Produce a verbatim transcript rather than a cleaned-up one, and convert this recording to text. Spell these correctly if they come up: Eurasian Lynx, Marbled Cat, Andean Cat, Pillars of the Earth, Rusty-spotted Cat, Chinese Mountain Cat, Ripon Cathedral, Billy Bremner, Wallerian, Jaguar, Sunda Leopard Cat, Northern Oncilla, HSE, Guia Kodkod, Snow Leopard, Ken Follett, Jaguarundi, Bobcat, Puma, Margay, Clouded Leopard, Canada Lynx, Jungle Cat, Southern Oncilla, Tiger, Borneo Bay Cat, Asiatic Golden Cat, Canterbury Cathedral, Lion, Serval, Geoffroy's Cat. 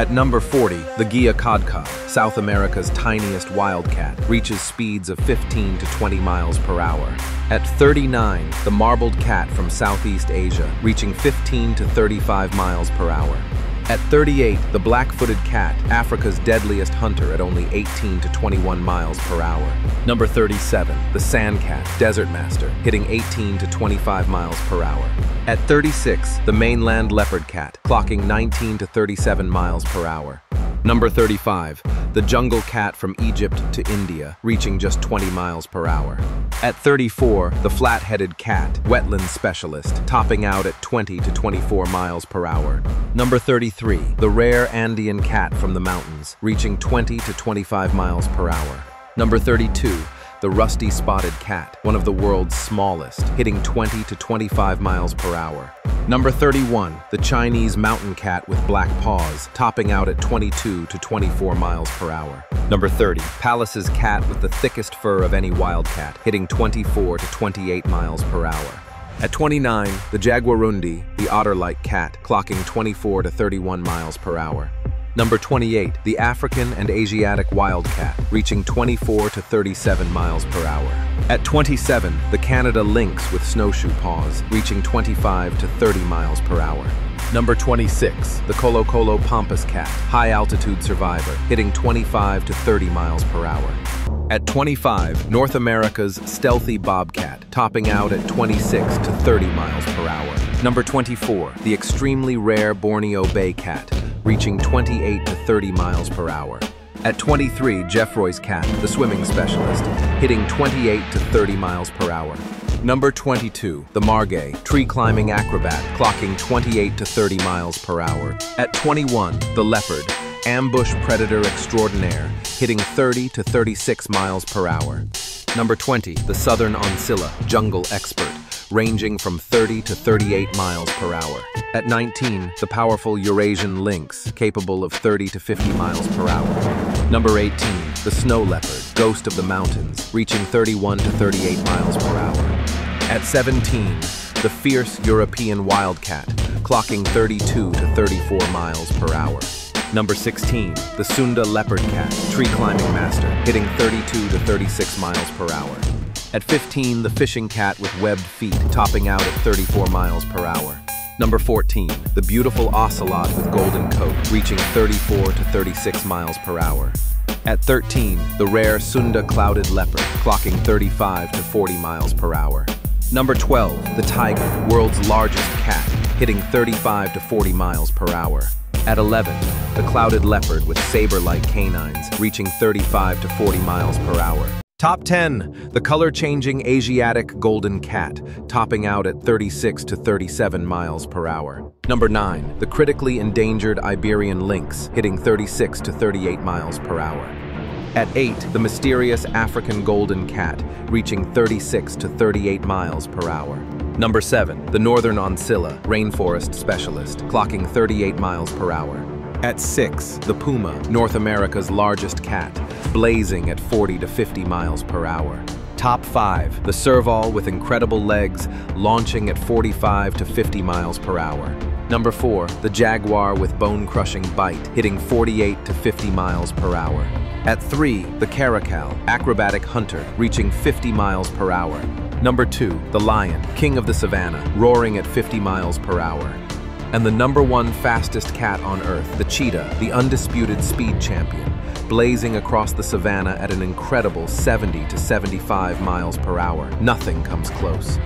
At number forty, the Guia Kodkod, South America's tiniest wildcat, reaches speeds of fifteen to twenty miles per hour. At thirty-nine, the Marbled Cat from Southeast Asia, reaching fifteen to thirty-five miles per hour. At thirty-eight, the Black-footed Cat, Africa's deadliest hunter at only eighteen to twenty-one miles per hour. Number thirty-seven, the Sand Cat, Desert Master, hitting eighteen to twenty-five miles per hour. At thirty-six, the Mainland Leopard Cat, clocking nineteen to thirty-seven miles per hour. Number thirty-five, the Jungle Cat from Egypt to India, reaching just twenty miles per hour. At thirty-four, the Flat-headed Cat, wetland specialist, topping out at twenty to twenty-four miles per hour. Number thirty-three, the rare Andean Cat from the mountains, reaching twenty to twenty-five miles per hour. Number thirty-two, the Rusty-spotted Cat, one of the world's smallest, hitting twenty to twenty-five miles per hour. Number thirty-one, the Chinese Mountain Cat with black paws, topping out at twenty-two to twenty-four miles per hour. Number thirty, Pallas's Cat with the thickest fur of any wildcat, hitting twenty-four to twenty-eight miles per hour. At twenty-nine, the Jaguarundi, the otter-like cat, clocking twenty-four to thirty-one miles per hour. Number twenty-eight, the African and Asiatic Wildcat, reaching twenty-four to thirty-seven miles per hour. At twenty-seven, the Canada Lynx with snowshoe paws, reaching twenty-five to thirty miles per hour. Number twenty-six, the Colocolo Pampas Cat, high-altitude survivor, hitting twenty-five to thirty miles per hour. At twenty-five, North America's stealthy Bobcat, topping out at twenty-six to thirty miles per hour. Number twenty-four, the extremely rare Borneo Bay Cat, reaching twenty-eight to thirty miles per hour. At twenty-three, Geoffroy's Cat, the swimming specialist, hitting twenty-eight to thirty miles per hour. Number twenty-two, the Margay, tree-climbing acrobat, clocking twenty-eight to thirty miles per hour. At twenty-one, the Leopard, ambush predator extraordinaire, hitting thirty to thirty-six miles per hour. Number twenty, the Southern Oncilla, jungle expert, ranging from thirty to thirty-eight miles per hour. At nineteen, the powerful Eurasian Lynx, capable of thirty to fifty miles per hour. Number eighteen, the Snow Leopard, ghost of the mountains, reaching thirty-one to thirty-eight miles per hour. At seventeen, the fierce European Wildcat, clocking thirty-two to thirty-four miles per hour. Number sixteen, the Sunda Leopard Cat, tree climbing master, hitting thirty-two to thirty-six miles per hour. At fifteen, the Fishing Cat with webbed feet, topping out at thirty-four miles per hour. Number fourteen, the beautiful Ocelot with golden coat, reaching thirty-four to thirty-six miles per hour. At thirteen, the rare Sunda Clouded Leopard, clocking thirty-five to forty miles per hour. Number twelve, the Tiger, world's largest cat, hitting thirty-five to forty miles per hour. At eleven, the Clouded Leopard with saber-like canines, reaching thirty-five to forty miles per hour. Top ten, the color-changing Asiatic Golden Cat, topping out at thirty-six to thirty-seven miles per hour. Number nine, the critically endangered Iberian Lynx, hitting thirty-six to thirty-eight miles per hour. At eight, the mysterious African Golden Cat, reaching thirty-six to thirty-eight miles per hour. Number seven, the Northern Oncilla, rainforest specialist, clocking thirty-eight miles per hour. At six, the Puma, North America's largest cat, blazing at forty to fifty miles per hour. Top five, the Serval with incredible legs, launching at forty-five to fifty miles per hour. Number four, the Jaguar with bone-crushing bite, hitting forty-eight to fifty miles per hour. At three, the Caracal, acrobatic hunter, reaching fifty miles per hour. Number two, the Lion, king of the savannah, roaring at fifty miles per hour. And the number one fastest cat on Earth, the cheetah, the undisputed speed champion, blazing across the savannah at an incredible seventy to seventy-five miles per hour. Nothing comes close.